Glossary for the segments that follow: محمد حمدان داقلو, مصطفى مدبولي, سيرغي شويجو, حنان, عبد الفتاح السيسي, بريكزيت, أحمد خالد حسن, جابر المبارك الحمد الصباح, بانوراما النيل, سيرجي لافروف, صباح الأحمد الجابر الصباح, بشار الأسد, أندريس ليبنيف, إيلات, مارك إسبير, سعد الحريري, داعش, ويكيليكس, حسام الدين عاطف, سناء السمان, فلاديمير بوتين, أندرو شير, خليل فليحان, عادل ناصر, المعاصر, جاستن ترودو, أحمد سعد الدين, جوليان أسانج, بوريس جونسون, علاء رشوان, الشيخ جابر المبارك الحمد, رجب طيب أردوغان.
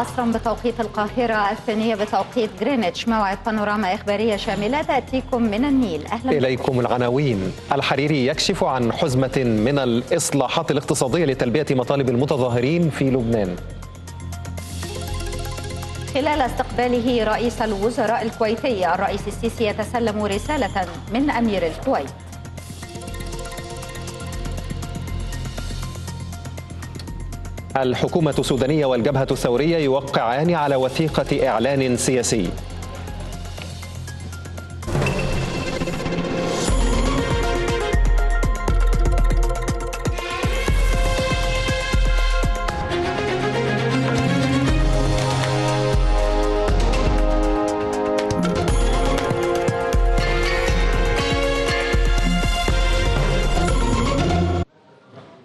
عصرا بتوقيت القاهرة، الثانية بتوقيت غرينتش. موعد بانوراما إخبارية شاملة تأتيكم من النيل. أهلا إليكم. العناوين: الحريري يكشف عن حزمة من الإصلاحات الاقتصادية لتلبية مطالب المتظاهرين في لبنان. خلال استقباله رئيس الوزراء الكويتي، الرئيس السيسي يتسلم رسالة من أمير الكويت. الحكومة السودانية والجبهة الثورية يوقعان على وثيقة إعلان سياسي.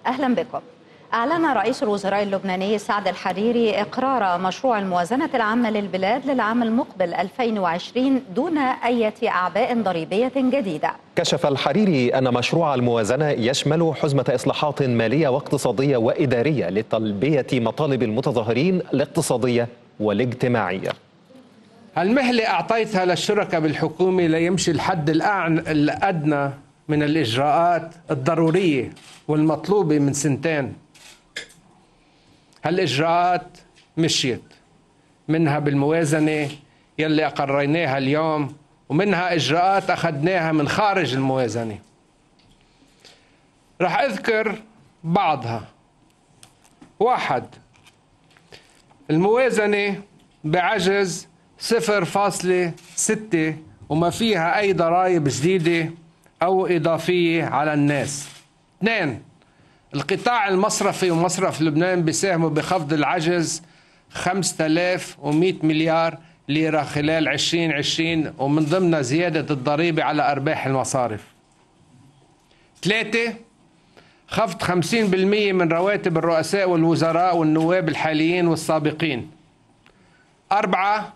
أهلا بكم. أعلن رئيس الوزراء اللبناني سعد الحريري إقرار مشروع الموازنة العامة للبلاد للعام المقبل 2020 دون أي أعباء ضريبية جديدة. كشف الحريري أن مشروع الموازنة يشمل حزمة إصلاحات مالية واقتصادية وإدارية لتلبية مطالب المتظاهرين الاقتصادية والاجتماعية. المهلة أعطيتها للشركة بالحكومة ليمشي الحد الأدنى من الإجراءات الضرورية والمطلوبة من سنتين. هالإجراءات مشيت، منها بالموازنة يلي أقريناها اليوم، ومنها إجراءات أخذناها من خارج الموازنة. رح أذكر بعضها. 1. الموازنة بعجز 0.6 وما فيها أي ضرائب جديدة أو إضافية على الناس. 2. القطاع المصرفي ومصرف لبنان بيساهموا بخفض العجز 5100 مليار ليرة خلال 2020، ومن ضمنها زيادة الضريبة على أرباح المصارف. 3. خفض 50% من رواتب الرؤساء والوزراء والنواب الحاليين والسابقين. 4.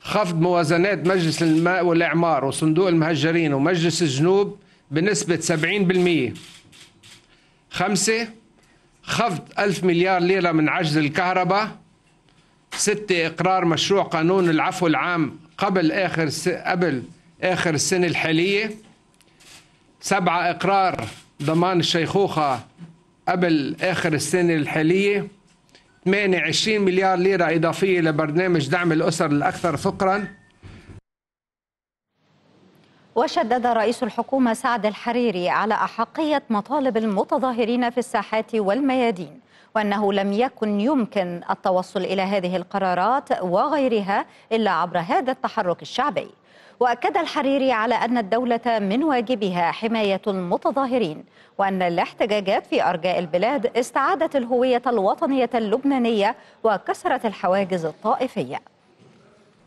خفض موازنات مجلس الماء والإعمار وصندوق المهجرين ومجلس الجنوب بنسبة 70%. 5. خفض 1000 مليار ليرة من عجز الكهرباء. 6. إقرار مشروع قانون العفو العام قبل آخر السنة الحالية. 7. إقرار ضمان الشيخوخة قبل آخر السنة الحالية. 8. 20 مليار ليرة إضافية لبرنامج دعم الأسر الأكثر فقراً. وشدد رئيس الحكومة سعد الحريري على أحقية مطالب المتظاهرين في الساحات والميادين، وأنه لم يكن يمكن التوصل إلى هذه القرارات وغيرها إلا عبر هذا التحرك الشعبي. وأكد الحريري على أن الدولة من واجبها حماية المتظاهرين، وأن الاحتجاجات في أرجاء البلاد استعادت الهوية الوطنية اللبنانية وكسرت الحواجز الطائفية.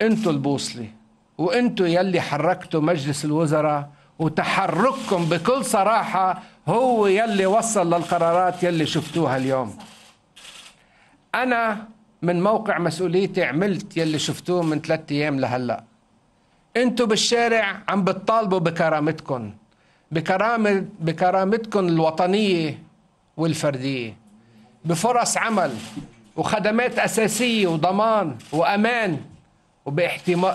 أنتوا البوصلة، وانتم يلي حركتوا مجلس الوزراء، وتحرككم بكل صراحة هو يلي وصل للقرارات يلي شفتوها اليوم. أنا من موقع مسؤوليتي عملت يلي شفتوه من 3 أيام لهلأ. انتم بالشارع عم بتطالبوا بكرامتكم، بكرامتكم الوطنية والفردية، بفرص عمل وخدمات أساسية وضمان وأمان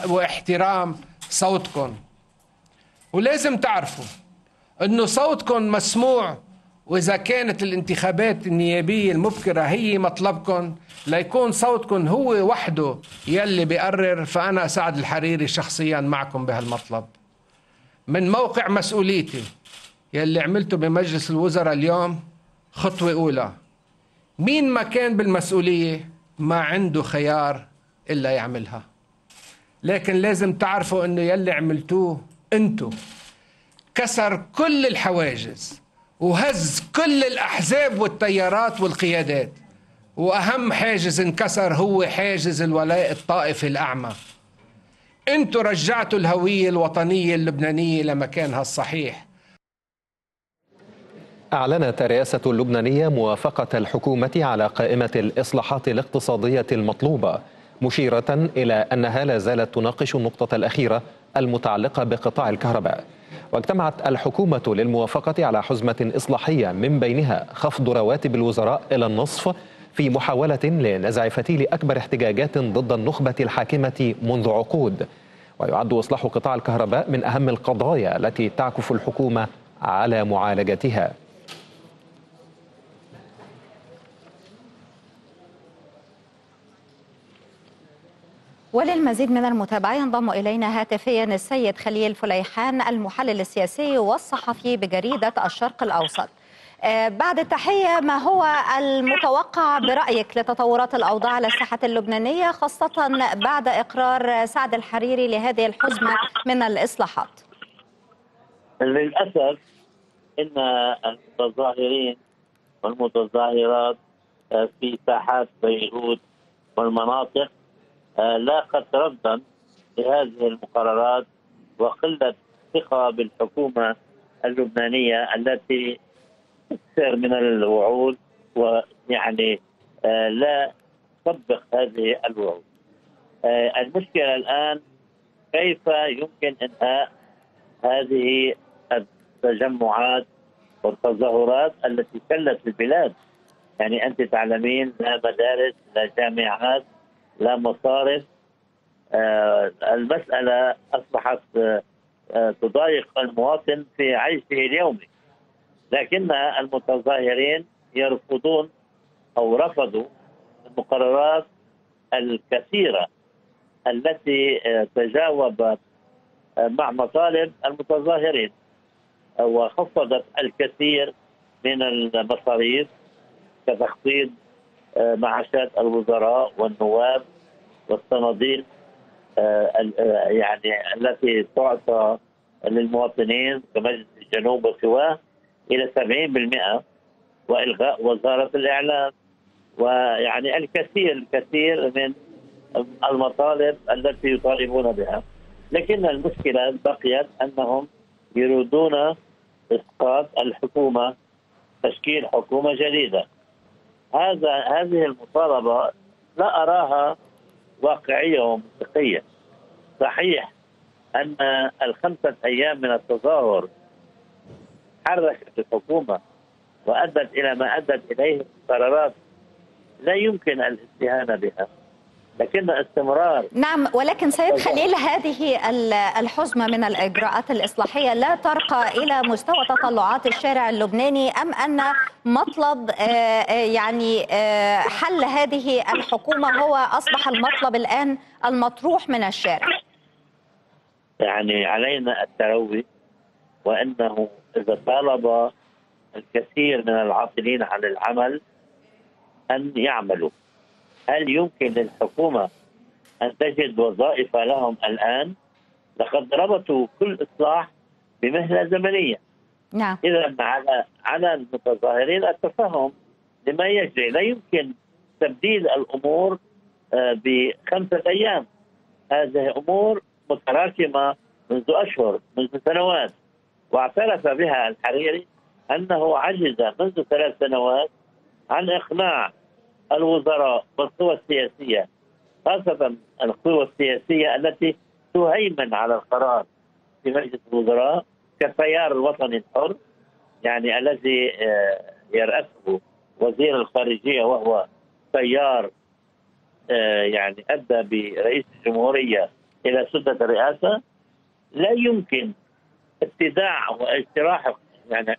واحترام صوتكم. ولازم تعرفوا انه صوتكم مسموع، واذا كانت الانتخابات النيابيه المبكره هي مطلبكم ليكون صوتكم هو وحده يلي بيقرر، فانا سعد الحريري شخصيا معكم بهالمطلب. من موقع مسؤوليتي يلي عملته بمجلس الوزراء اليوم خطوه اولى. مين ما كان بالمسؤوليه ما عنده خيار الا يعملها، لكن لازم تعرفوا انه يلي عملتوه انتو كسر كل الحواجز وهز كل الاحزاب والتيارات والقيادات، واهم حاجز انكسر هو حاجز الولاء الطائفي الاعمى. انتو رجعتوا الهوية الوطنية اللبنانية لمكانها الصحيح. أعلنت الرئاسة اللبنانية موافقة الحكومة على قائمة الإصلاحات الاقتصادية المطلوبة، مشيرة إلى أنها لا زالت تناقش النقطة الأخيرة المتعلقة بقطاع الكهرباء. واجتمعت الحكومة للموافقة على حزمة إصلاحية من بينها خفض رواتب الوزراء إلى النصف في محاولة لنزع فتيل أكبر احتجاجات ضد النخبة الحاكمة منذ عقود. ويعد إصلاح قطاع الكهرباء من أهم القضايا التي تعكف الحكومة على معالجتها. وللمزيد من المتابعة ينضم إلينا هاتفيا السيد خليل فليحان المحلل السياسي والصحفي بجريدة الشرق الأوسط. بعد التحية، ما هو المتوقع برأيك لتطورات الأوضاع على الساحة اللبنانية، خاصة بعد إقرار سعد الحريري لهذه الحزمة من الإصلاحات؟ للأسف إن المتظاهرين والمتظاهرات في ساحات بيروت والمناطق لاقت ردا لهذه المقررات وقلة ثقة بالحكومة اللبنانية التي أكثر من الوعود ويعني لا تطبق هذه الوعود. المشكلة الآن كيف يمكن إنهاء هذه التجمعات والتظاهرات التي كلت البلاد. يعني أنت تعلمين لا مدارس لا جامعات لا مصارف. المسألة أصبحت تضايق المواطن في عيشه اليومي. لكن المتظاهرين يرفضون أو رفضوا المقررات الكثيرة التي تجاوبت مع مطالب المتظاهرين وخفضت الكثير من المصاريف كتخفيض معاشات الوزراء والنواب والصناديق يعني التي تعطى للمواطنين كمجلس الجنوب وسواه إلى 70%، وإلغاء وزارة الإعلام، ويعني الكثير من المطالب التي يطالبون بها. لكن المشكلة بقيت أنهم يريدون إسقاط الحكومة، تشكيل حكومة جديدة. هذه المطالبة لا أراها واقعية ومنطقية. صحيح أن ال5 أيام من التظاهر حركت الحكومة وأدت إلى ما أدت إليه قرارات لا يمكن الاستهانة بها، لكن استمرار. نعم، ولكن سيد خليل، هذه الحزمة من الإجراءات الإصلاحية لا ترقى إلى مستوى تطلعات الشارع اللبناني، أم أن مطلب يعني حل هذه الحكومة هو أصبح المطلب الآن المطروح من الشارع؟ يعني علينا التروي، وأنه إذا طالب الكثير من العاطلين عن العمل أن يعملوا. هل يمكن للحكومة أن تجد وظائف لهم الآن؟ لقد ربطوا كل إصلاح بمهلة زمنية. نعم. إذا على المتظاهرين التفهم لما يجري. لا يمكن تبديل الأمور ب5 أيام. هذه أمور متراكمة منذ أشهر، منذ سنوات، واعترف بها الحريري أنه عجز منذ 3 سنوات عن إقناع الوزراء والقوى السياسية، خاصة القوى السياسية التي تهيمن على القرار في مجلس الوزراء كالتيار الوطني الحر، يعني الذي يرأسه وزير الخارجية، وهو تيار يعني أدى برئيس الجمهورية إلى سدة الرئاسة. لا يمكن ابتداع واجتراح يعني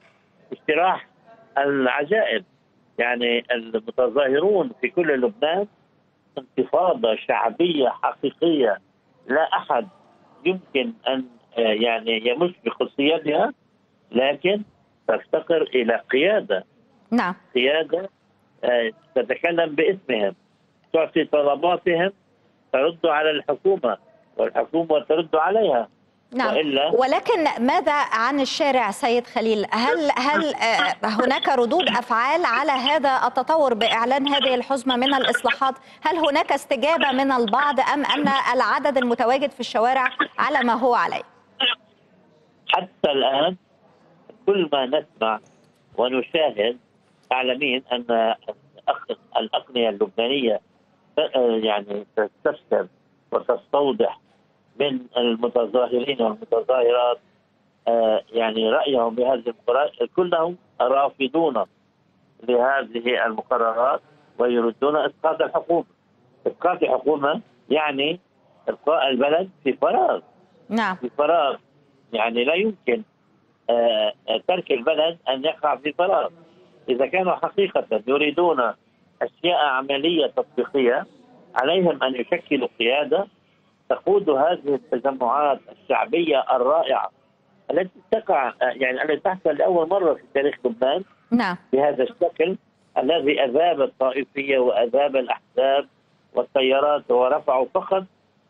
اجتراح العجائب. يعني المتظاهرون في كل لبنان انتفاضة شعبية حقيقية لا أحد يمكن أن يعني يمس بخصوصيتها، لكن تفتقر إلى قيادة. نعم. قيادة تتكلم باسمهم، تعطي طلباتهم، ترد على الحكومة والحكومة ترد عليها. نعم. ولكن ماذا عن الشارع سيد خليل؟ هل هناك ردود أفعال على هذا التطور بإعلان هذه الحزمة من الإصلاحات؟ هل هناك استجابة من البعض، أم أن العدد المتواجد في الشوارع على ما هو عليه؟ حتى الآن كل ما نسمع ونشاهد، تعلمين أن الأقنية اللبنانية يعني تستفسر وتستوضح من المتظاهرين والمتظاهرات يعني رأيهم بهذه المقررات. كلهم رافضون لهذه المقررات ويردون إسقاط الحكومة. إسقاط الحكومة يعني إبقاء البلد في فراغ. نعم. في فراغ، يعني لا يمكن ترك البلد أن يقع في فراغ. إذا كانوا حقيقة يريدون أشياء عملية تطبيقية عليهم أن يشكلوا قيادة تقود هذه التجمعات الشعبية الرائعة التي تقع، يعني التي تحصل لأول مرة في تاريخ لبنان. نعم. بهذا الشكل الذي أذاب الطائفية وأذاب الأحزاب والتيارات ورفعوا فقط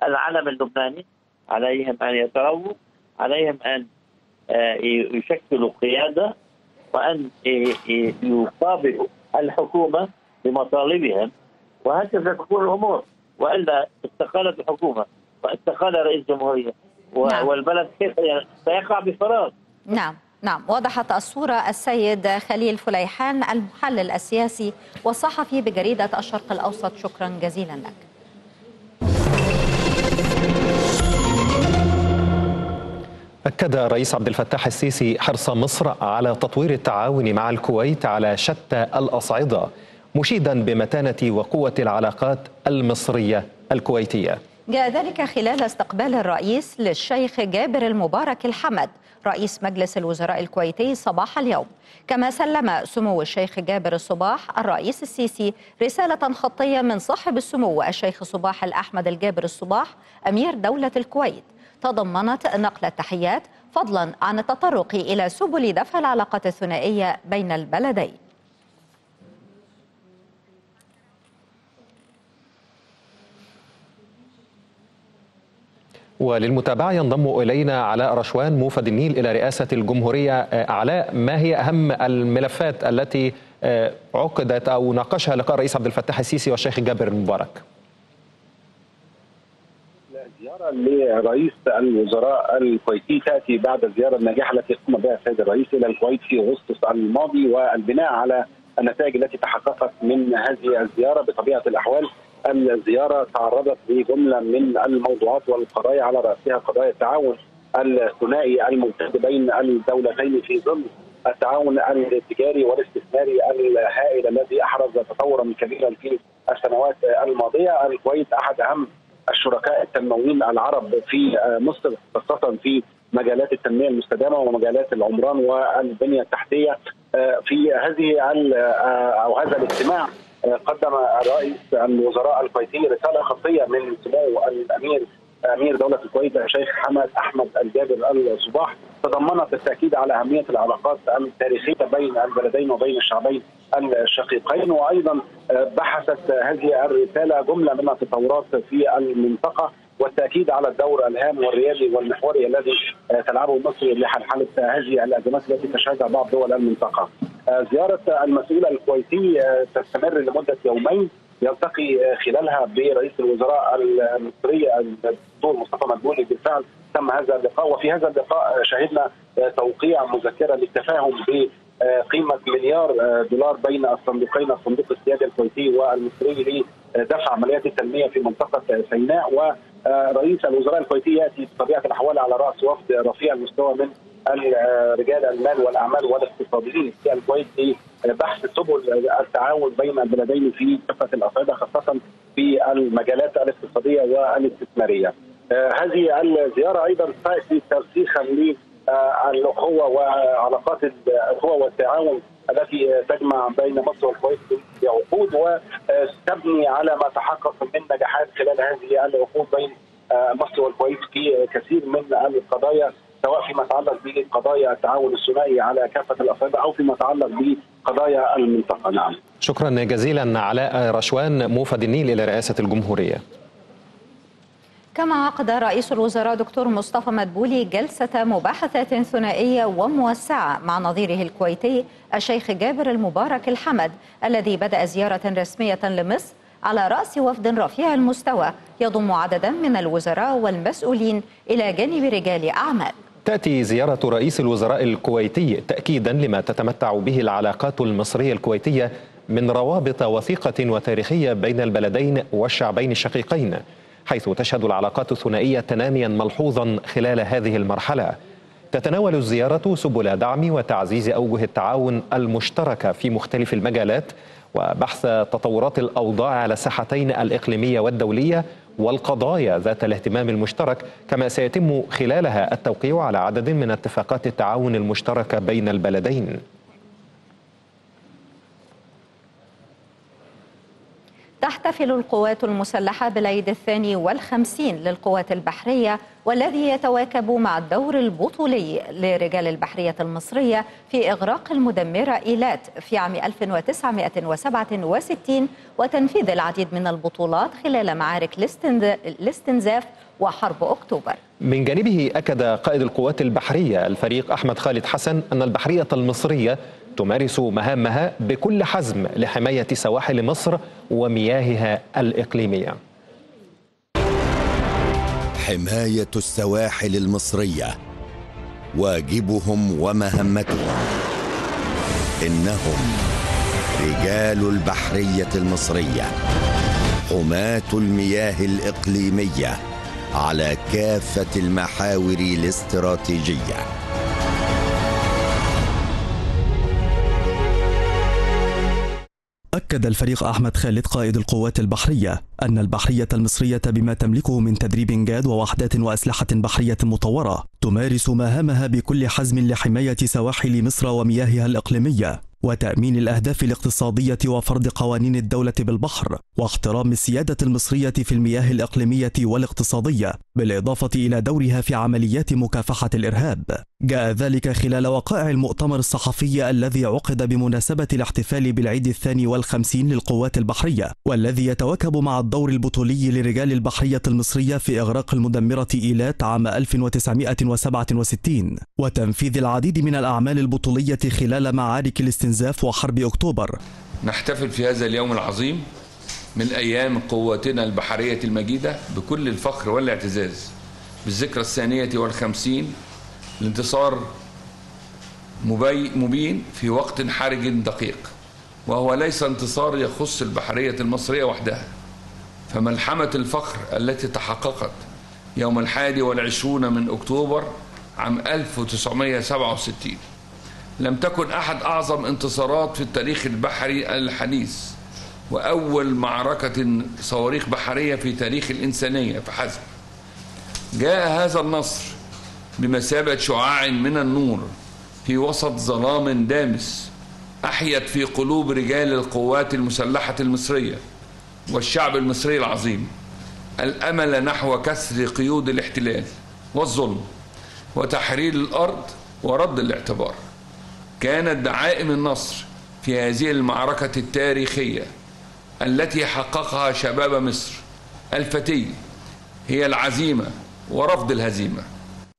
العلم اللبناني. عليهم أن يترووا، عليهم أن يشكلوا قيادة وأن يقابلوا الحكومة بمطالبهم، وهكذا تكون الأمور. وإلا استقالت الحكومة واستقال رئيس الجمهورية والبلد سيقع بفراغ. نعم. نعم، وضحت الصورة السيد خليل فليحان المحلل السياسي والصحفي بجريدة الشرق الأوسط. شكرا جزيلا لك. أكد الرئيس عبد الفتاح السيسي حرص مصر على تطوير التعاون مع الكويت على شتى الأصعدة، مشيدا بمتانة وقوة العلاقات المصرية الكويتية. جاء ذلك خلال استقبال الرئيس للشيخ جابر المبارك الحمد رئيس مجلس الوزراء الكويتي صباح اليوم، كما سلم سمو الشيخ جابر الصباح الرئيس السيسي رسالة خطية من صاحب السمو الشيخ صباح الأحمد الجابر الصباح أمير دولة الكويت، تضمنت نقل التحيات فضلا عن التطرق إلى سبل دفع العلاقات الثنائية بين البلدين. وللمتابعة ينضم إلينا علاء رشوان موفد النيل إلى رئاسة الجمهورية. علاء، ما هي أهم الملفات التي عقدت أو ناقشها لقاء الرئيس عبد الفتاح السيسي والشيخ جابر المبارك؟ زيارة لرئيس الوزراء الكويتي تأتي بعد الزيارة الناجحة التي قام بها السيد الرئيس إلى الكويت في أغسطس الماضي، والبناء على النتائج التي تحققت من هذه الزيارة. بطبيعة الأحوال الزيارة تعرضت لجملة من الموضوعات والقضايا، على رأسها قضايا التعاون الثنائي الممتد بين الدولتين في ظل التعاون التجاري والاستثماري الهائل الذي أحرز تطورا كبيرا في السنوات الماضية. الكويت أحد أهم الشركاء التنمويين العرب في مصر، خاصة في مجالات التنمية المستدامة ومجالات العمران والبنية التحتية. في هذه أو هذا الاجتماع قدم رئيس الوزراء الكويتي رسالة خطية من سمو الأمير دولة الكويت الشيخ محمد أحمد الجابر الصباح، تضمنت التأكيد على أهمية العلاقات التاريخية بين البلدين وبين الشعبين الشقيقين. وأيضا بحثت هذه الرسالة جملة من التطورات في المنطقة والتأكيد على الدور الهام والريادي والمحوري الذي تلعبه مصر لحل هذه الأزمات التي تشهدها بعض دول المنطقة. زيارة المسؤول الكويتي تستمر لمدة يومين، يلتقي خلالها برئيس الوزراء المصري الدكتور مصطفى مدبولي. بالفعل تم هذا اللقاء، وفي هذا اللقاء شهدنا توقيع مذكرة للتفاهم بقيمة $1 مليار بين الصندوقين، الصندوق السيادي الكويتي والمصري، لدفع عمليات التنمية في منطقة سيناء. ورئيس الوزراء الكويتي يأتي بطبيعة الأحوال على رأس وفد رفيع المستوى من رجال المال والاعمال والاقتصاديين في الكويت لبحث سبل التعاون بين البلدين في كافه الاصعده، خاصه في المجالات الاقتصاديه والاستثماريه. هذه الزياره ايضا تاتي ترسيخا للاخوه وعلاقات الاخوه والتعاون التي تجمع بين مصر والكويت بعقود، وتبني على ما تحقق من نجاحات خلال هذه العقود بين مصر والكويت في كثير من القضايا، سواء فيما يتعلق بقضايا التعاون الثنائي على كافة الأصعدة أو فيما يتعلق بقضايا المنطقة. نعم. شكرا جزيلا علاء رشوان موفد النيل إلى رئاسة الجمهورية. كما عقد رئيس الوزراء دكتور مصطفى مدبولي جلسة مباحثات ثنائية وموسعة مع نظيره الكويتي الشيخ جابر المبارك الحمد الذي بدأ زيارة رسمية لمصر على رأس وفد رفيع المستوى يضم عددا من الوزراء والمسؤولين إلى جانب رجال أعمال. تأتي زيارة رئيس الوزراء الكويتي تأكيدا لما تتمتع به العلاقات المصرية الكويتية من روابط وثيقة وتاريخية بين البلدين والشعبين الشقيقين، حيث تشهد العلاقات الثنائية تناميا ملحوظا خلال هذه المرحلة. تتناول الزيارة سبل دعم وتعزيز أوجه التعاون المشتركة في مختلف المجالات وبحث تطورات الأوضاع على الساحتين الإقليمية والدولية والقضايا ذات الاهتمام المشترك، كما سيتم خلالها التوقيع على عدد من اتفاقات التعاون المشتركة بين البلدين. تحتفل القوات المسلحة بالعيد الثاني والخمسين للقوات البحرية، والذي يتواكب مع الدور البطولي لرجال البحرية المصرية في إغراق المدمرة إيلات في عام 1967 وتنفيذ العديد من البطولات خلال معارك الاستنزاف وحرب أكتوبر. من جانبه أكد قائد القوات البحرية الفريق أحمد خالد حسن أن البحرية المصرية تمارس مهامها بكل حزم لحماية سواحل مصر ومياهها الإقليمية. حماية السواحل المصرية واجبهم ومهمتهم، إنهم رجال البحرية المصرية حماة المياه الإقليمية على كافة المحاور الاستراتيجية. أكد الفريق أحمد خالد قائد القوات البحرية أن البحرية المصرية بما تملكه من تدريب جاد ووحدات وأسلحة بحرية مطورة تمارس مهامها بكل حزم لحماية سواحل مصر ومياهها الإقليمية وتأمين الأهداف الاقتصادية وفرض قوانين الدولة بالبحر واحترام السيادة المصرية في المياه الإقليمية والاقتصادية، بالإضافة إلى دورها في عمليات مكافحة الإرهاب. جاء ذلك خلال وقائع المؤتمر الصحفي الذي عقد بمناسبة الاحتفال بالعيد الثاني والخمسين للقوات البحرية، والذي يتواكب مع الدور البطولي لرجال البحرية المصرية في إغراق المدمرة إيلات عام 1967 وتنفيذ العديد من الأعمال البطولية خلال معارك الاستنزاف وحرب أكتوبر. نحتفل في هذا اليوم العظيم من أيام قواتنا البحرية المجيدة بكل الفخر والاعتزاز بالذكرى الثانية والخمسين لانتصار مبين في وقت حرج دقيق، وهو ليس انتصار يخص البحرية المصرية وحدها، فملحمة الفخر التي تحققت يوم 21 من أكتوبر عام 1967 لم تكن أحد أعظم انتصارات في التاريخ البحري الحديث، وأول معركة صواريخ بحرية في تاريخ الإنسانية فحسب. جاء هذا النصر بمثابة شعاع من النور في وسط ظلام دامس أحيت في قلوب رجال القوات المسلحة المصرية والشعب المصري العظيم الأمل نحو كسر قيود الاحتلال والظلم وتحرير الأرض ورد الاعتبار. كانت دعائم النصر في هذه المعركة التاريخية التي حققها شباب مصر الفتي هي العزيمة ورفض الهزيمة.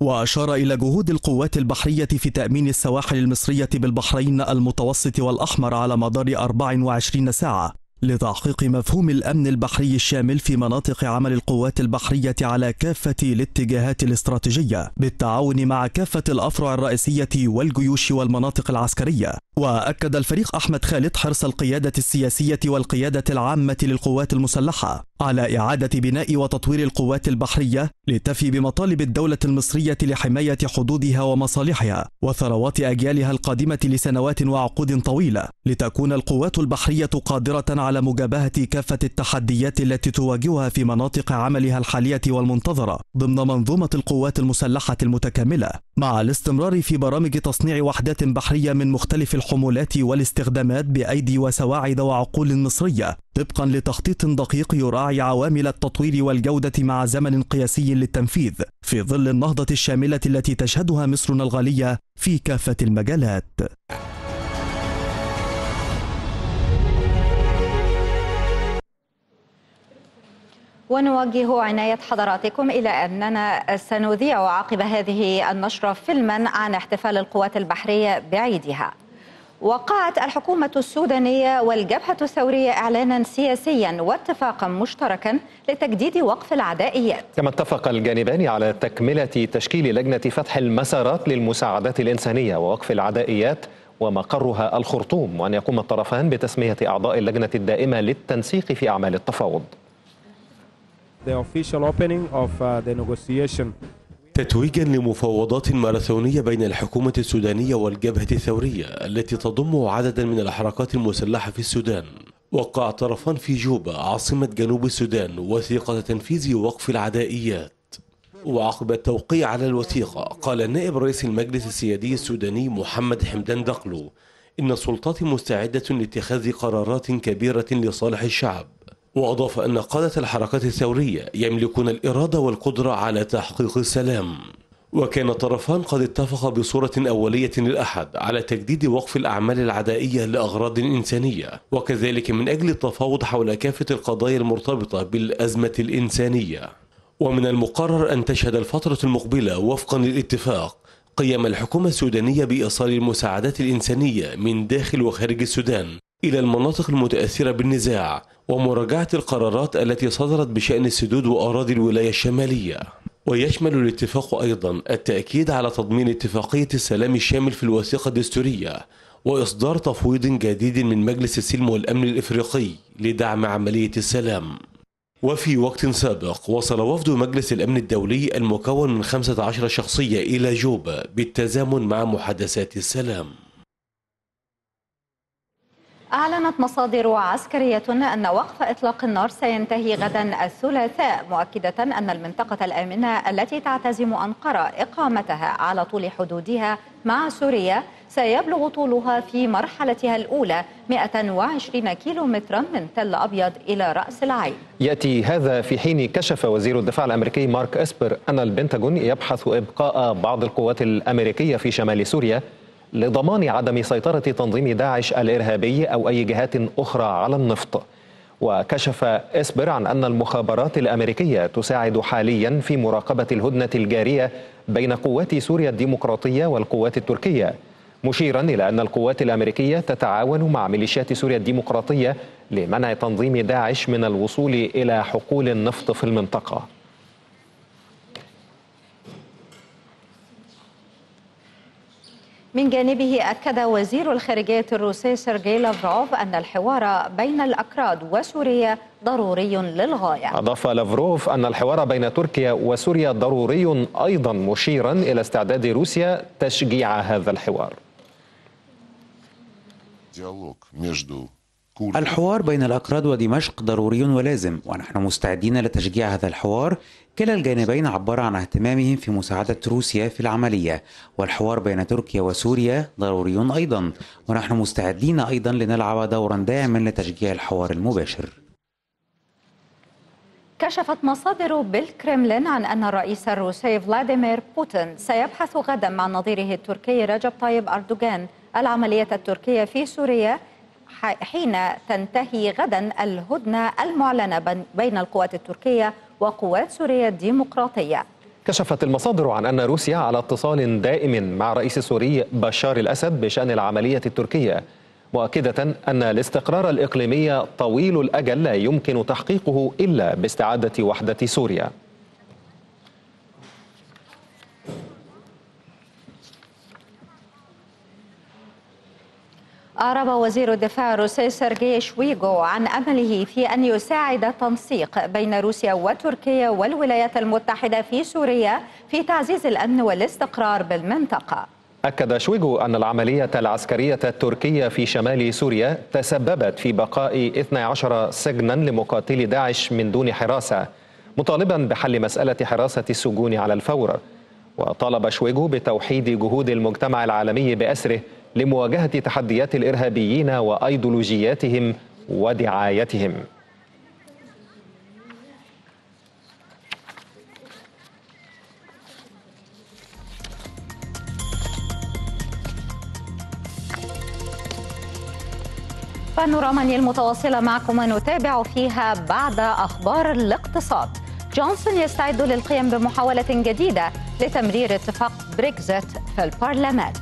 وأشار إلى جهود القوات البحرية في تأمين السواحل المصرية بالبحرين المتوسط والأحمر على مدار 24 ساعة لتحقيق مفهوم الأمن البحري الشامل في مناطق عمل القوات البحرية على كافة الاتجاهات الاستراتيجية بالتعاون مع كافة الأفرع الرئيسية والجيوش والمناطق العسكرية. وأكد الفريق أحمد خالد حرص القيادة السياسية والقيادة العامة للقوات المسلحة على إعادة بناء وتطوير القوات البحرية لتفي بمطالب الدولة المصرية لحماية حدودها ومصالحها وثروات أجيالها القادمة لسنوات وعقود طويلة، لتكون القوات البحرية قادرة على مجابهة كافة التحديات التي تواجهها في مناطق عملها الحالية والمنتظرة ضمن منظومة القوات المسلحة المتكاملة، مع الاستمرار في برامج تصنيع وحدات بحرية من مختلف الحمولات والاستخدامات بأيدي وسواعد وعقول مصرية طبقا لتخطيط دقيق يراعي عوامل التطوير والجودة مع زمن قياسي للتنفيذ في ظل النهضة الشاملة التي تشهدها مصرنا الغالية في كافة المجالات. ونوجه عناية حضراتكم إلى أننا سنذيع عقب هذه النشرة فيلما عن احتفال القوات البحرية بعيدها. وقعت الحكومة السودانية والجبهة الثورية إعلانا سياسيا واتفاقا مشتركا لتجديد وقف العدائيات، كما اتفق الجانبان على تكملة تشكيل لجنة فتح المسارات للمساعدات الإنسانية ووقف العدائيات ومقرها الخرطوم، وأن يقوم الطرفان بتسمية أعضاء اللجنة الدائمة للتنسيق في أعمال التفاوض. تتويجا لمفاوضات ماراثونية بين الحكومة السودانية والجبهة الثورية التي تضم عددا من الحركات المسلحة في السودان، وقع طرفان في جوبا عاصمة جنوب السودان وثيقة تنفيذ وقف العدائيات، وعقب التوقيع على الوثيقة قال نائب رئيس المجلس السيادي السوداني محمد حمدان داقلو إن السلطات مستعدة لاتخاذ قرارات كبيرة لصالح الشعب، وأضاف أن قادة الحركات الثورية يملكون الإرادة والقدرة على تحقيق السلام. وكان الطرفان قد اتفقا بصورة أولية الأحد على تجديد وقف الأعمال العدائية لأغراض إنسانية، وكذلك من أجل التفاوض حول كافة القضايا المرتبطة بالأزمة الإنسانية. ومن المقرر أن تشهد الفترة المقبلة وفقا للاتفاق قيام الحكومة السودانية بإيصال المساعدات الإنسانية من داخل وخارج السودان إلى المناطق المتأثرة بالنزاع، ومراجعة القرارات التي صدرت بشأن السدود وأراضي الولاية الشمالية. ويشمل الاتفاق أيضا التأكيد على تضمين اتفاقية السلام الشامل في الوثيقة الدستورية، وإصدار تفويض جديد من مجلس السلم والأمن الإفريقي لدعم عملية السلام. وفي وقت سابق وصل وفد مجلس الأمن الدولي المكون من 15 شخصية إلى جوبا بالتزامن مع محادثات السلام. أعلنت مصادر عسكرية أن وقف إطلاق النار سينتهي غدا الثلاثاء، مؤكدة أن المنطقة الآمنة التي تعتزم أنقرة إقامتها على طول حدودها مع سوريا سيبلغ طولها في مرحلتها الأولى 120 كيلومترا من تل أبيض إلى رأس العين. يأتي هذا في حين كشف وزير الدفاع الأمريكي مارك إسبير أن البنتاغون يبحث إبقاء بعض القوات الأمريكية في شمال سوريا لضمان عدم سيطرة تنظيم داعش الإرهابي أو أي جهات أخرى على النفط. وكشف إسبير عن أن المخابرات الأمريكية تساعد حاليا في مراقبة الهدنة الجارية بين قوات سوريا الديمقراطية والقوات التركية، مشيرا إلى أن القوات الأمريكية تتعاون مع ميليشيات سوريا الديمقراطية لمنع تنظيم داعش من الوصول إلى حقول النفط في المنطقة. من جانبه أكد وزير الخارجية الروسي سيرجي لافروف أن الحوار بين الأكراد وسوريا ضروري للغاية. أضاف لافروف أن الحوار بين تركيا وسوريا ضروري أيضا، مشيرا إلى استعداد روسيا تشجيع هذا الحوار. الحوار بين الأكراد ودمشق ضروري ولازم، ونحن مستعدين لتشجيع هذا الحوار. كلا الجانبين عبر عن اهتمامهم في مساعدة روسيا في العملية، والحوار بين تركيا وسوريا ضروري أيضا، ونحن مستعدين أيضا لنلعب دورا داعما لتشجيع الحوار المباشر. كشفت مصادر بالكرملين عن أن الرئيس الروسي فلاديمير بوتين سيبحث غدا مع نظيره التركي رجب طيب أردوغان العملية التركية في سوريا حين تنتهي غدا الهدنة المعلنة بين القوات التركية وقوات سوريا الديمقراطية. كشفت المصادر عن أن روسيا على اتصال دائم مع الرئيس السوري بشار الأسد بشأن العملية التركية، مؤكدة أن الاستقرار الإقليمي طويل الأجل لا يمكن تحقيقه إلا باستعادة وحدة سوريا. أعرب وزير الدفاع الروسي سيرغي شويجو عن أمله في أن يساعد التنسيق بين روسيا وتركيا والولايات المتحدة في سوريا في تعزيز الأمن والاستقرار بالمنطقة. أكد شويجو أن العملية العسكرية التركية في شمال سوريا تسببت في بقاء 12 سجنا لمقاتلي داعش من دون حراسة، مطالبا بحل مسألة حراسة السجون على الفور. وطالب شويجو بتوحيد جهود المجتمع العالمي بأسره لمواجهة تحديات الإرهابيين وأيديولوجياتهم ودعايتهم. بانوراماني المتواصلة معكم ونتابع فيها بعد أخبار الاقتصاد. جونسون يستعد للقيام بمحاولة جديدة لتمرير اتفاق بريكزيت في البرلمان.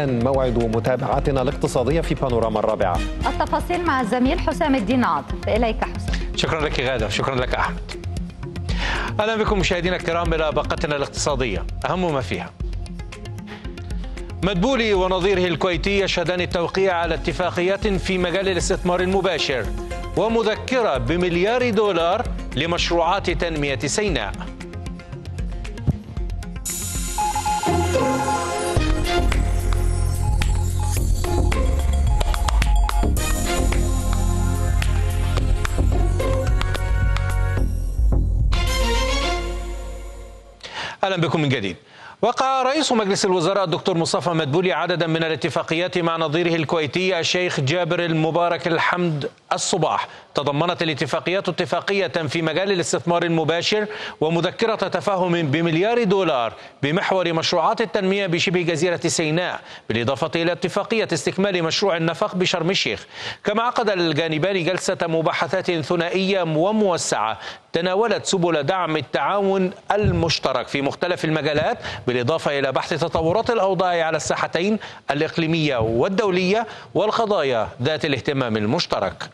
والآن موعد متابعتنا الاقتصادية في بانوراما الرابعة. التفاصيل مع الزميل حسام الدين عاطف. إليك حسام. شكرا لك غادة، شكرا لك أحمد. أهلا بكم مشاهدينا الكرام إلى باقتنا الاقتصادية، أهم ما فيها. مدبولي ونظيره الكويتي يشهدان التوقيع على اتفاقيات في مجال الاستثمار المباشر ومذكرة بمليار دولار لمشروعات تنمية سيناء. أهلا بكم من جديد. وقع رئيس مجلس الوزراء الدكتور مصطفى مدبولي عددا من الاتفاقيات مع نظيره الكويتي الشيخ جابر المبارك الحمد الصباح. تضمنت الاتفاقيات اتفاقية في مجال الاستثمار المباشر ومذكرة تفاهم بمليار دولار بمحور مشروعات التنمية بشبه جزيرة سيناء، بالإضافة إلى اتفاقية استكمال مشروع النفق بشرم الشيخ. كما عقد الجانبان جلسة مباحثات ثنائية وموسعة تناولت سبل دعم التعاون المشترك في مختلف المجالات، بالإضافة إلى بحث تطورات الأوضاع على الساحتين الإقليمية والدولية والقضايا ذات الاهتمام المشترك.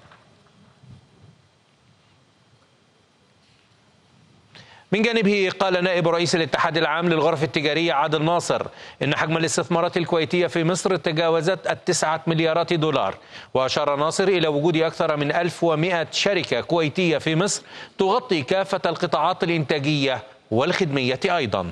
من جانبه قال نائب رئيس الاتحاد العام للغرف التجارية عادل ناصر إن حجم الاستثمارات الكويتية في مصر تجاوزت 9 مليارات دولار، وأشار ناصر إلى وجود أكثر من 1100 شركة كويتية في مصر تغطي كافة القطاعات الإنتاجية والخدمية أيضا.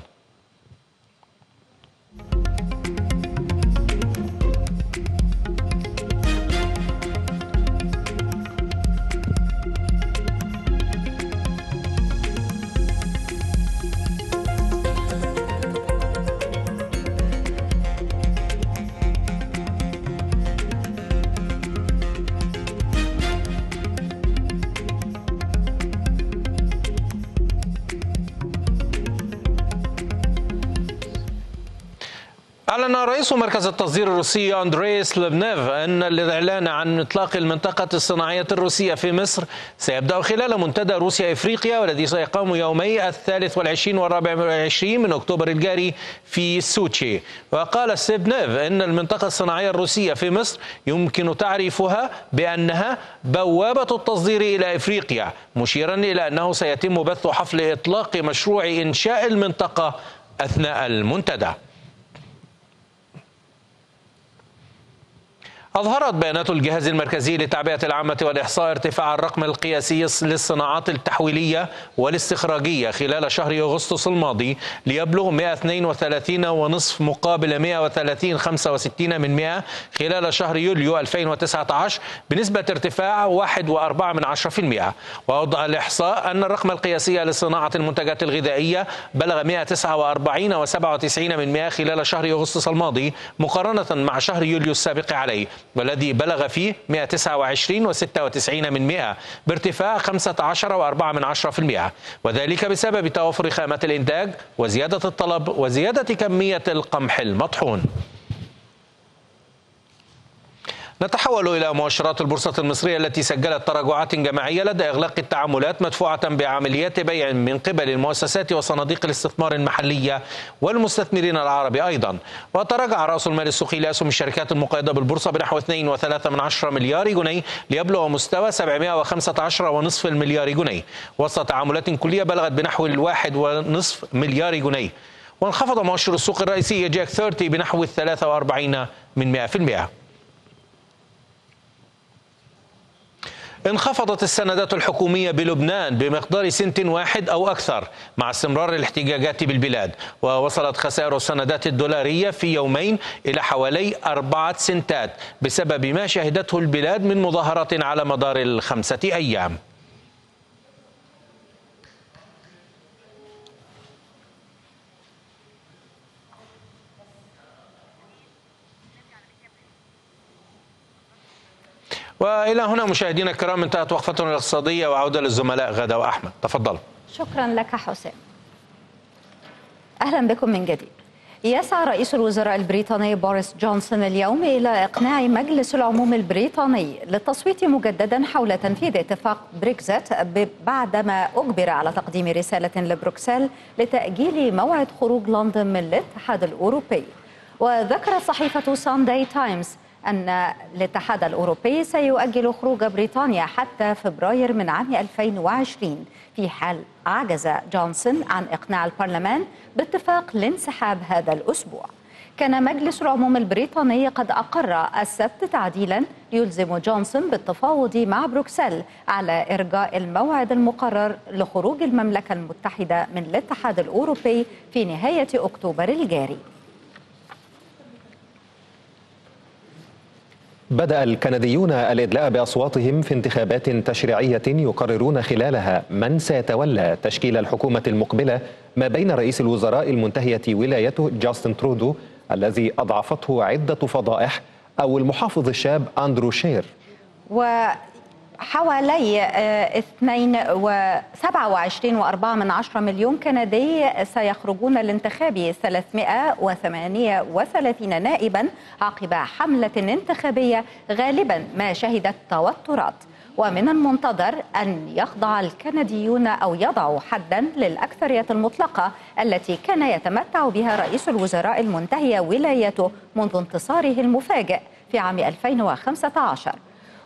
أعلن رئيس مركز التصدير الروسي أندريس ليبنيف أن الإعلان عن إطلاق المنطقة الصناعية الروسية في مصر سيبدأ خلال منتدى روسيا إفريقيا، والذي سيقام يومي 23 و24 من أكتوبر الجاري في سوتشي. وقال ليبنيف أن المنطقة الصناعية الروسية في مصر يمكن تعريفها بأنها بوابة التصدير إلى إفريقيا، مشيرا إلى أنه سيتم بث حفل إطلاق مشروع إنشاء المنطقة أثناء المنتدى. أظهرت بيانات الجهاز المركزي للتعبئة العامة والإحصاء ارتفاع الرقم القياسي للصناعات التحويلية والاستخراجية خلال شهر أغسطس الماضي ليبلغ 132.5 مقابل 130.65 من 100 خلال شهر يوليو 2019 بنسبة ارتفاع 1.4%. وأوضح الإحصاء أن الرقم القياسي لصناعة المنتجات الغذائية بلغ 149.97 من 100 خلال شهر أغسطس الماضي مقارنة مع شهر يوليو السابق عليه، والذي بلغ فيه 129.96 من 100 بارتفاع 15.4%، وذلك بسبب توافر خامة الإنتاج وزيادة الطلب وزيادة كمية القمح المطحون. نتحول إلى مؤشرات البورصة المصرية التي سجلت تراجعات جماعية لدى إغلاق التعاملات مدفوعة بعمليات بيع من قبل المؤسسات وصناديق الاستثمار المحلية والمستثمرين العرب أيضا. وتراجع رأس المال السوقي لأسهم الشركات المقيدة بالبورصة بنحو 2.3 مليار جنيه ليبلغ مستوى 715.5 مليار جنيه، وسط تعاملات كلية بلغت بنحو 1.5 مليار جنيه. وانخفض مؤشر السوق الرئيسي جاك 30 بنحو 43%. انخفضت السندات الحكومية بلبنان بمقدار سنت واحد أو أكثر مع استمرار الاحتجاجات بالبلاد، ووصلت خسائر السندات الدولارية في يومين إلى حوالي 4 سنتات بسبب ما شهدته البلاد من مظاهرات على مدار 5 أيام. وإلى هنا مشاهدينا الكرام انتهت وقفتنا الاقتصادية، وعودة للزملاء غادة وأحمد. تفضلوا. شكرا لك حسام. أهلا بكم من جديد. يسعى رئيس الوزراء البريطاني بوريس جونسون اليوم إلى إقناع مجلس العموم البريطاني للتصويت مجددا حول تنفيذ اتفاق بريكزيت بعدما أجبر على تقديم رسالة لبروكسل لتأجيل موعد خروج لندن من الاتحاد الأوروبي. وذكرت صحيفة سانداي تايمز أن الاتحاد الأوروبي سيؤجل خروج بريطانيا حتى فبراير من عام 2020 في حال عجز جونسون عن إقناع البرلمان باتفاق لانسحاب هذا الأسبوع. كان مجلس العموم البريطاني قد أقر السبت تعديلا يلزم جونسون بالتفاوض مع بروكسل على إرجاء الموعد المقرر لخروج المملكة المتحدة من الاتحاد الأوروبي في نهاية أكتوبر الجاري. بدأ الكنديون الإدلاء بأصواتهم في انتخابات تشريعية يقررون خلالها من سيتولى تشكيل الحكومة المقبلة ما بين رئيس الوزراء المنتهية ولايته جاستن ترودو الذي أضعفته عدة فضائح أو المحافظ الشاب أندرو شير. وحوالي 27.4 مليون كندي سيخرجون لانتخاب 338 نائبا عقب حملة انتخابية غالبا ما شهدت توترات، ومن المنتظر أن يخضع الكنديون أو يضعوا حدا للأكثرية المطلقة التي كان يتمتع بها رئيس الوزراء المنتهي ولايته منذ انتصاره المفاجئ في عام 2015.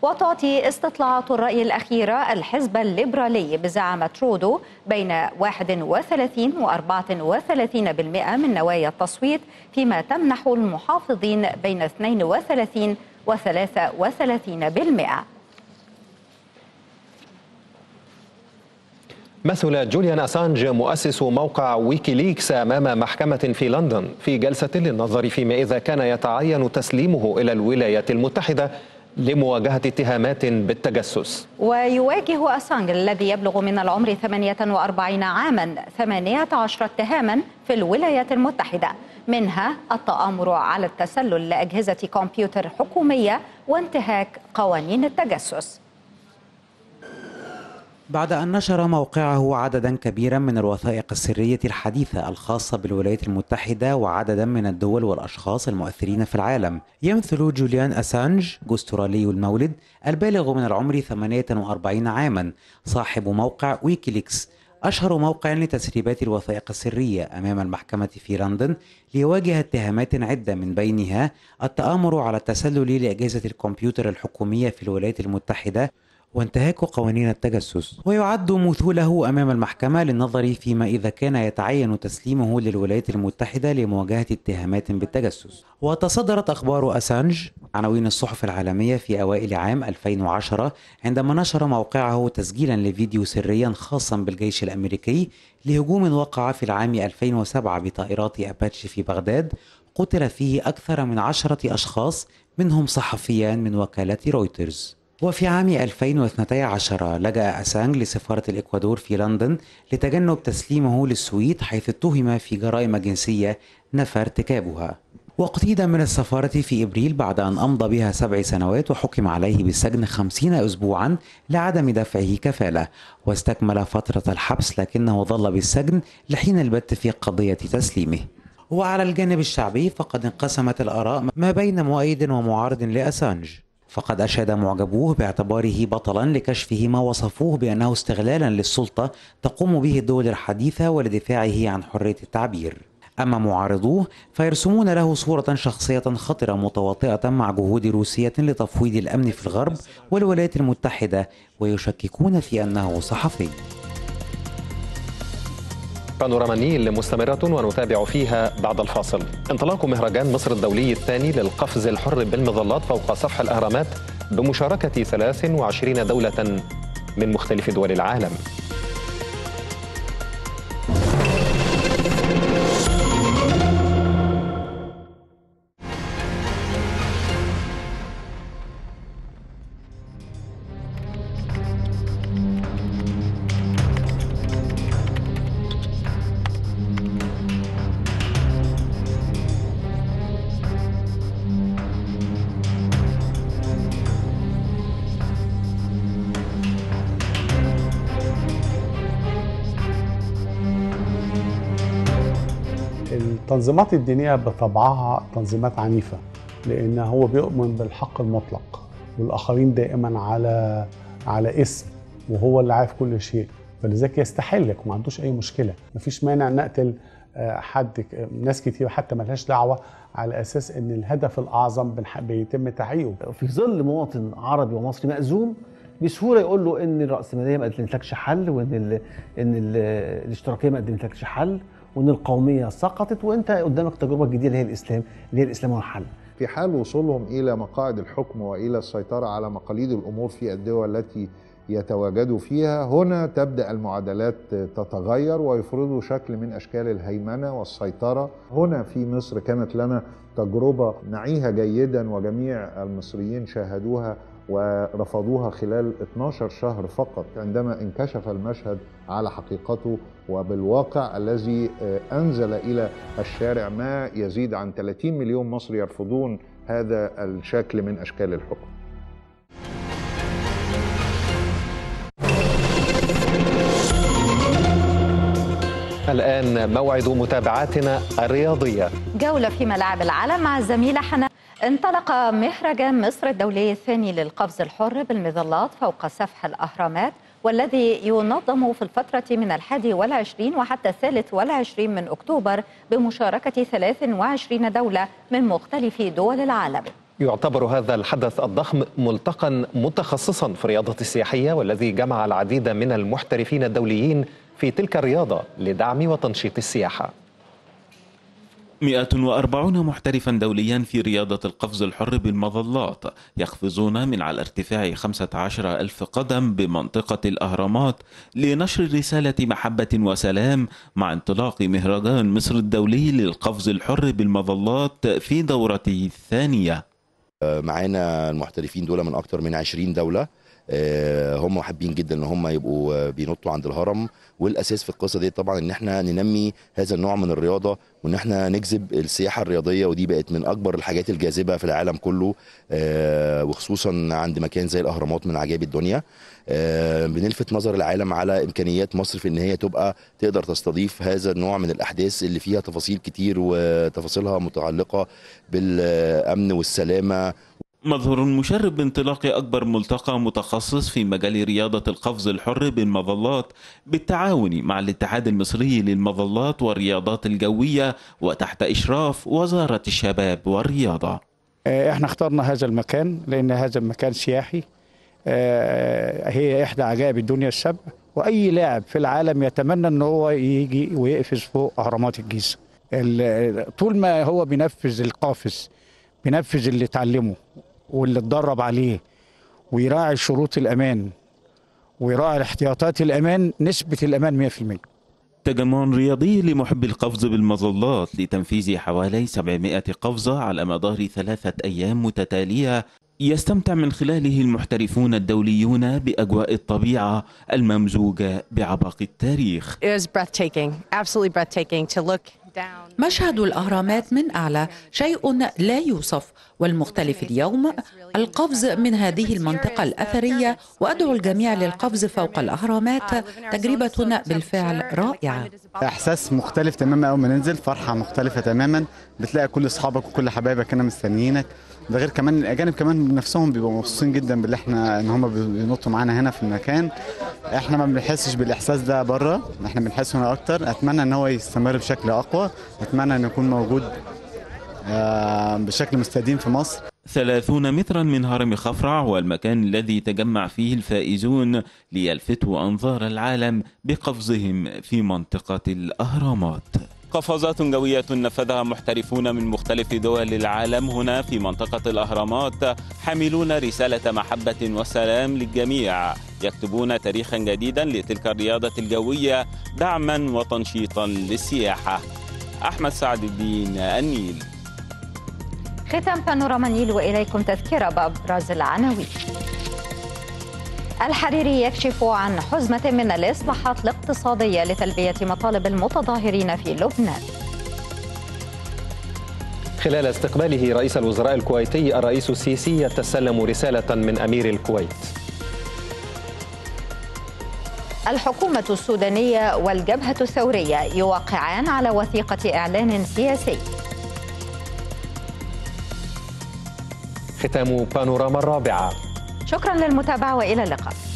وتعطي استطلاعات الرأي الأخيرة الحزب الليبرالي بزعامة ترودو بين 31 و34% من نوايا التصويت، فيما تمنح المحافظين بين 32 و33%. مثل جوليان أسانج مؤسس موقع ويكيليكس أمام محكمة في لندن في جلسة للنظر فيما إذا كان يتعين تسليمه إلى الولايات المتحدة لمواجهة اتهامات بالتجسس. ويواجه أسانج الذي يبلغ من العمر 48 عاما 18 اتهاما في الولايات المتحدة، منها التآمر على التسلل لأجهزة كمبيوتر حكومية وانتهاك قوانين التجسس. بعد أن نشر موقعه عددا كبيرا من الوثائق السرية الحديثة الخاصة بالولايات المتحدة وعددا من الدول والأشخاص المؤثرين في العالم، يمثل جوليان أسانج أسترالي المولد البالغ من العمر 48 عاما صاحب موقع ويكيليكس، أشهر موقع لتسريبات الوثائق السرية أمام المحكمة في لندن ليواجه اتهامات عدة من بينها التآمر على التسلل لأجهزة الكمبيوتر الحكومية في الولايات المتحدة وانتهاك قوانين التجسس. ويعد مثوله أمام المحكمة للنظر فيما إذا كان يتعين تسليمه للولايات المتحدة لمواجهة اتهامات بالتجسس. وتصدرت أخبار أسانج عناوين الصحف العالمية في أوائل عام 2010 عندما نشر موقعه تسجيلا لفيديو سريا خاصا بالجيش الأمريكي لهجوم وقع في العام 2007 بطائرات أباتشي في بغداد، قتل فيه أكثر من 10 أشخاص منهم صحفيان من وكالة رويترز. وفي عام 2012 لجأ أسانج لسفارة الإكوادور في لندن لتجنب تسليمه للسويد حيث اتهم في جرائم جنسية نفى ارتكابها، واقتيد من السفارة في إبريل بعد أن أمضى بها 7 سنوات وحكم عليه بالسجن 50 أسبوعا لعدم دفعه كفالة، واستكمل فترة الحبس لكنه ظل بالسجن لحين البت في قضية تسليمه. وعلى الجانب الشعبي فقد انقسمت الآراء ما بين مؤيد ومعارض لأسانج، فقد أشاد معجبوه باعتباره بطلا لكشفه ما وصفوه بأنه استغلالا للسلطة تقوم به الدول الحديثة ولدفاعه عن حرية التعبير. أما معارضوه فيرسمون له صورة شخصية خطرة متواطئة مع جهود روسية لتفويض الأمن في الغرب والولايات المتحدة ويشككون في أنه صحفي. بانوراما النيل مستمرة ونتابع فيها بعد الفاصل انطلاق مهرجان مصر الدولي الثاني للقفز الحر بالمظلات فوق سفح الأهرامات بمشاركة 23 دولة من مختلف دول العالم. التنظيمات الدينية بطبعها تنظيمات عنيفة لأن هو بيؤمن بالحق المطلق والآخرين دائما على اسم وهو اللي عارف كل شيء، فلذلك يستحلك وما عندوش أي مشكلة. مفيش مانع نقتل حد ناس كتير حتى ملهاش دعوه، على اساس ان الهدف الاعظم بيتم تحقيقه. في ظل مواطن عربي ومصري مأزوم بسهوله يقول له ان الراسماليه ما قدمتلكش حل، وان الاشتراكيه ما قدمتلكش حل، وان القوميه سقطت، وانت قدامك تجربه جديده اللي هي الاسلام، اللي هي الاسلام هو الحل. في حال وصولهم الى مقاعد الحكم والى السيطره على مقاليد الامور في الدول التي يتواجدوا فيها، هنا تبدأ المعادلات تتغير ويفرضوا شكل من أشكال الهيمنة والسيطرة. هنا في مصر كانت لنا تجربة نعيها جيدا وجميع المصريين شاهدوها ورفضوها خلال 12 شهر فقط، عندما انكشف المشهد على حقيقته وبالواقع الذي أنزل إلى الشارع ما يزيد عن 30 مليون مصري يرفضون هذا الشكل من أشكال الحكم. الآن موعد متابعاتنا الرياضية، جولة في ملاعب العالم مع الزميلة حنان. انطلق مهرجان مصر الدولي الثاني للقفز الحر بالمظلات فوق سفح الأهرامات، والذي ينظم في الفترة من 21 وحتى 23 من أكتوبر بمشاركة 23 دولة من مختلف دول العالم. يعتبر هذا الحدث الضخم ملتقا متخصصا في الرياضة السياحية، والذي جمع العديد من المحترفين الدوليين في تلك الرياضة لدعم وتنشيط السياحة. 140 محترفا دوليا في رياضة القفز الحر بالمظلات يقفزون من على ارتفاع 15,000 قدم بمنطقة الأهرامات لنشر رسالة محبة وسلام مع انطلاق مهرجان مصر الدولي للقفز الحر بالمظلات في دورته الثانية. معانا المحترفين دول من أكثر من 20 دولة، هم حابين جدا ان هم يبقوا بينطوا عند الهرم، والاساس في القصه دي طبعا ان احنا ننمي هذا النوع من الرياضه وان احنا نجذب السياحه الرياضيه، ودي بقت من اكبر الحاجات الجاذبه في العالم كله، وخصوصا عند مكان زي الاهرامات من عجائب الدنيا. بنلفت نظر العالم على امكانيات مصر في ان هي تبقى تقدر تستضيف هذا النوع من الاحداث اللي فيها تفاصيل كتير وتفاصيلها متعلقه بالامن والسلامه. مظهر مشرف بانطلاق أكبر ملتقى متخصص في مجال رياضة القفز الحر بالمظلات بالتعاون مع الاتحاد المصري للمظلات والرياضات الجوية وتحت إشراف وزارة الشباب والرياضة. احنا اخترنا هذا المكان لأن هذا المكان سياحي، هي إحدى عجائب الدنيا السبع، وأي لاعب في العالم يتمنى أنه هو يجي ويقفز فوق أهرامات الجيزة. طول ما هو بينفذ القافز بينفذ اللي اتعلمه واللي اتدرب عليه، ويراعي شروط الأمان ويراعي احتياطات الأمان، نسبة الأمان 100%. تجمع رياضي لمحبي القفز بالمظلات لتنفيذ حوالي 700 قفزة على مدار 3 أيام متتالية، يستمتع من خلاله المحترفون الدوليون بأجواء الطبيعة الممزوجة بعبق التاريخ. مشهد الأهرامات من أعلى شيء لا يوصف، والمختلف اليوم القفز من هذه المنطقة الأثرية، وأدعو الجميع للقفز فوق الأهرامات، تجربة بالفعل رائعة. إحساس مختلف تماما أول ما ننزل، فرحة مختلفة تماما، بتلاقي كل أصحابك وكل حبايبك هنا مستنيينك، ده غير كمان الأجانب كمان نفسهم بيبقوا مبسوطين جدا باللي احنا إن هم بينطوا معانا هنا في المكان. احنا ما بنحسش بالإحساس ده بره، احنا بنحس هنا أكتر. أتمنى إن هو يستمر بشكل أقوى، أتمنى إنه يكون موجود بشكل مستديم في مصر. 30 مترا من هرم خفرع هو المكان الذي تجمع فيه الفائزون ليلفتوا أنظار العالم بقفزهم في منطقة الأهرامات. قفزات جوية نفذها محترفون من مختلف دول العالم هنا في منطقة الأهرامات، حاملون رسالة محبة وسلام للجميع، يكتبون تاريخا جديدا لتلك الرياضة الجوية دعما وتنشيطا للسياحة. أحمد سعد الدين، النيل. ختام بانوراما النيل وإليكم تذكرة بأبرز العناوين. الحريري يكشف عن حزمة من الإصلاحات الاقتصادية لتلبية مطالب المتظاهرين في لبنان. خلال استقباله رئيس الوزراء الكويتي، الرئيس السيسي يتسلم رسالة من أمير الكويت. الحكومة السودانية والجبهة الثورية يوقعان على وثيقة إعلان سياسي. ختام بانوراما الرابعة. شكرا للمتابعة وإلى اللقاء.